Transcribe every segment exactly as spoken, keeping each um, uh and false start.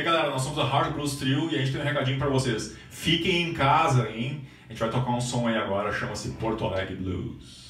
E galera, nós somos a Hard Blues Trio e a gente tem um recadinho pra vocês. Fiquem em casa, hein? A gente vai tocar um som aí agora, chama-se Porto Alegre Blues.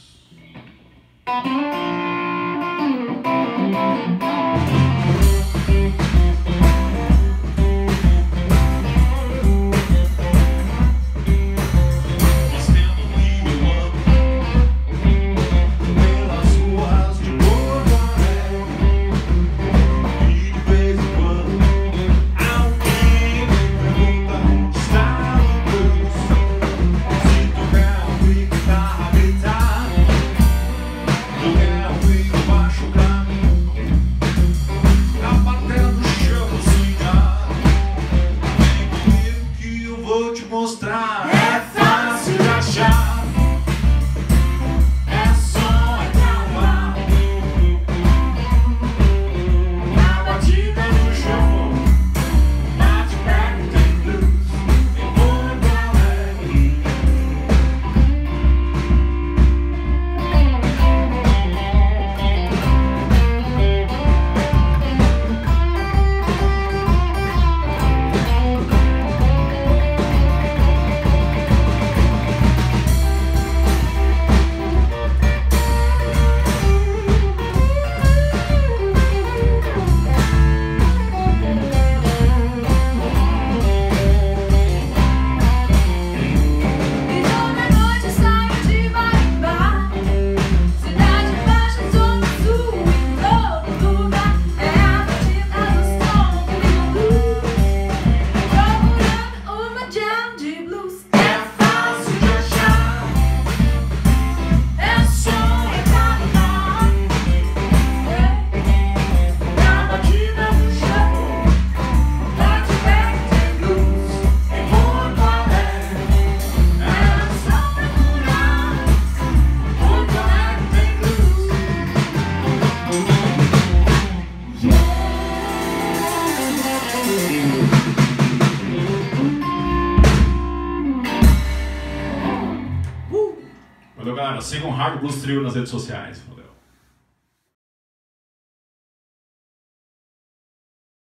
Sigam Hard Blues Trio nas redes sociais.